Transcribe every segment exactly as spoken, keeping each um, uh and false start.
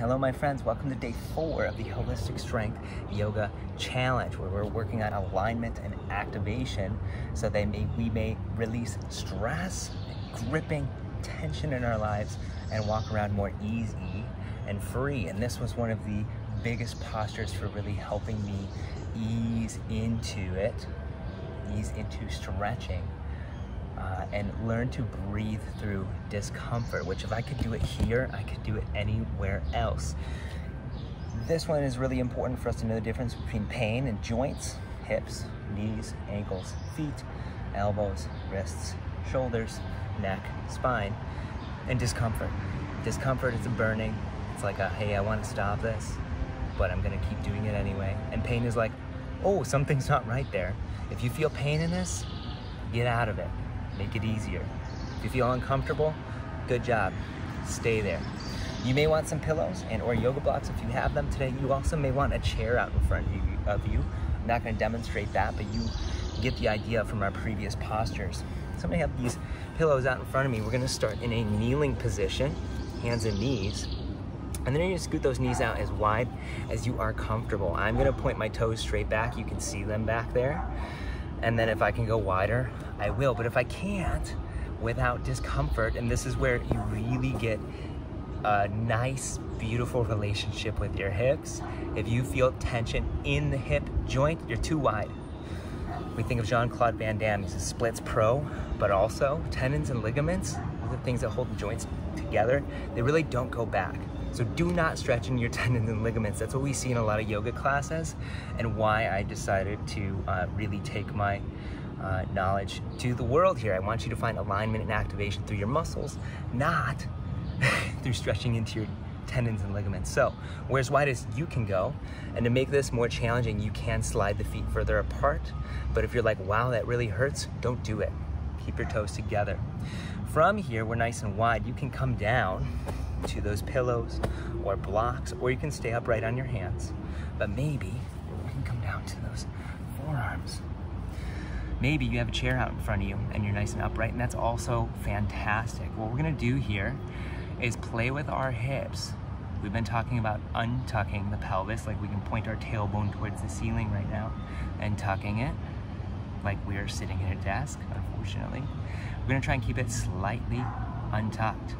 Hello my friends, welcome to day four of the Holistic Strength Yoga Challenge, where we're working on alignment and activation so that we may release stress, gripping tension in our lives, and walk around more easy and free. And this was one of the biggest postures for really helping me ease into it, ease into stretching. Uh, and learn to breathe through discomfort, which if I could do it here, I could do it anywhere else. This one is really important for us to know the difference between pain and joints, hips, knees, ankles, feet, elbows, wrists, shoulders, neck, spine, and discomfort. Discomfort is a burning. It's like, a, hey, I want to stop this, but I'm gonna keep doing it anyway. And pain is like, oh, something's not right there. If you feel pain in this, get out of it. Make it easier. If you feel uncomfortable, good job. Stay there. You may want some pillows and or yoga blocks if you have them today. You also may want a chair out in front of you. I'm not going to demonstrate that, but you get the idea from our previous postures. So I'm going to have these pillows out in front of me. We're going to start in a kneeling position, hands and knees. And then you're going to scoot those knees out as wide as you are comfortable. I'm going to point my toes straight back. You can see them back there. And then if I can go wider, I will. But if I can't, without discomfort, and this is where you really get a nice, beautiful relationship with your hips. If you feel tension in the hip joint, you're too wide. We think of Jean-Claude Van Damme. He's a splits pro, but also tendons and ligaments, the things that hold the joints together, they really don't go back. So do not stretch in your tendons and ligaments. That's what we see in a lot of yoga classes, and why I decided to uh, really take my uh, knowledge to the world here. I want you to find alignment and activation through your muscles, not through stretching into your tendons and ligaments. So we're as wide as you can go, and to make this more challenging, you can slide the feet further apart, but if you're like, wow, that really hurts, don't do it. Keep your toes together. From here, we're nice and wide. You can come down to those pillows or blocks, or you can stay upright on your hands, but maybe you can come down to those forearms. Maybe you have a chair out in front of you and you're nice and upright, and that's also fantastic. What we're gonna do here is play with our hips. We've been talking about untucking the pelvis, like we can point our tailbone towards the ceiling right now, and tucking it like we are sitting at a desk, unfortunately. We're gonna try and keep it slightly untucked.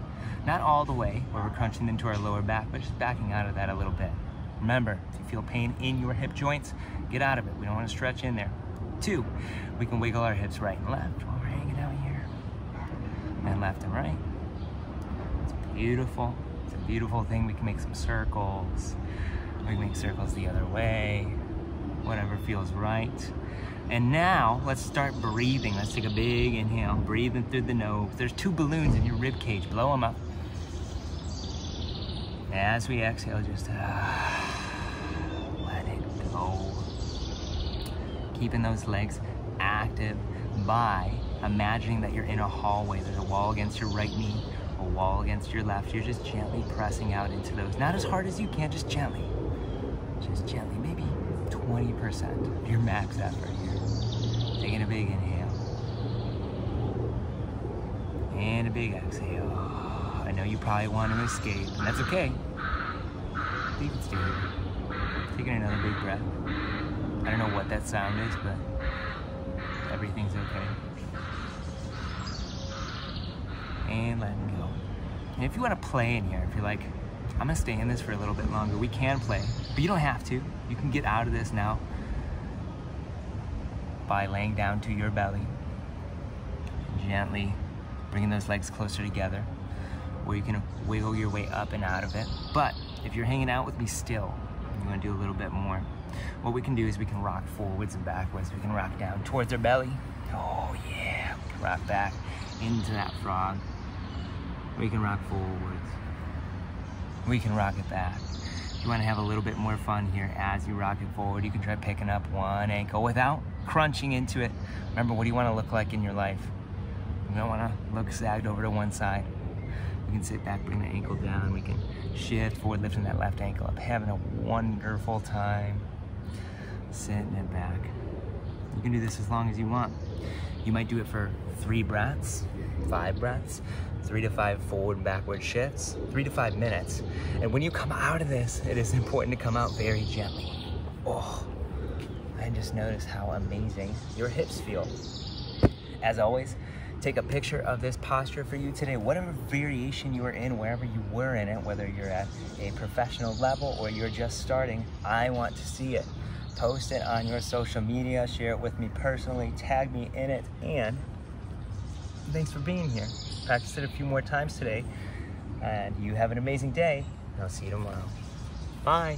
Not all the way where we're crunching into our lower back, but just backing out of that a little bit. Remember, if you feel pain in your hip joints, get out of it. We don't want to stretch in there. Two, we can wiggle our hips right and left while we're hanging out here. And left and right. It's beautiful. It's a beautiful thing. We can make some circles. We can make circles the other way. Whatever feels right. And now, let's start breathing. Let's take a big inhale, breathing through the nose. There's two balloons in your rib cage. Blow them up. As we exhale, just uh, let it go. Keeping those legs active by imagining that you're in a hallway. There's a wall against your right knee, a wall against your left. You're just gently pressing out into those. Not as hard as you can, just gently. Just gently, maybe twenty percent of your max effort here. Taking a big inhale and a big exhale. I know you probably want to escape, and that's okay. You can stay here. Taking another big breath. I don't know what that sound is, but everything's okay. And letting go. And if you want to play in here, if you're like, I'm gonna stay in this for a little bit longer, we can play, but you don't have to. You can get out of this now by laying down to your belly, gently bringing those legs closer together, where you can wiggle your way up and out of it. But if you're hanging out with me still, you want to do a little bit more, what we can do is we can rock forwards and backwards. We can rock down towards our belly. Oh yeah, we can rock back into that frog. We can rock forwards. We can rock it back. If you want to have a little bit more fun here as you rock it forward, you can try picking up one ankle without crunching into it. Remember, what do you want to look like in your life? You don't want to look sagged over to one side. We can sit back, bring the ankle down. We can shift forward, lifting that left ankle up, having a wonderful time. Sitting it back. You can do this as long as you want. You might do it for three breaths, five breaths, three to five forward and backward shifts, three to five minutes. And when you come out of this, it is important to come out very gently. Oh, I just noticed how amazing your hips feel. As always, take a picture of this posture for you today, whatever variation you are in, wherever you were in it, whether you're at a professional level or you're just starting, I want to see it. Post it on your social media, share it with me personally, tag me in it, and thanks for being here. Practice it a few more times today, and you have an amazing day, and I'll see you tomorrow. Bye.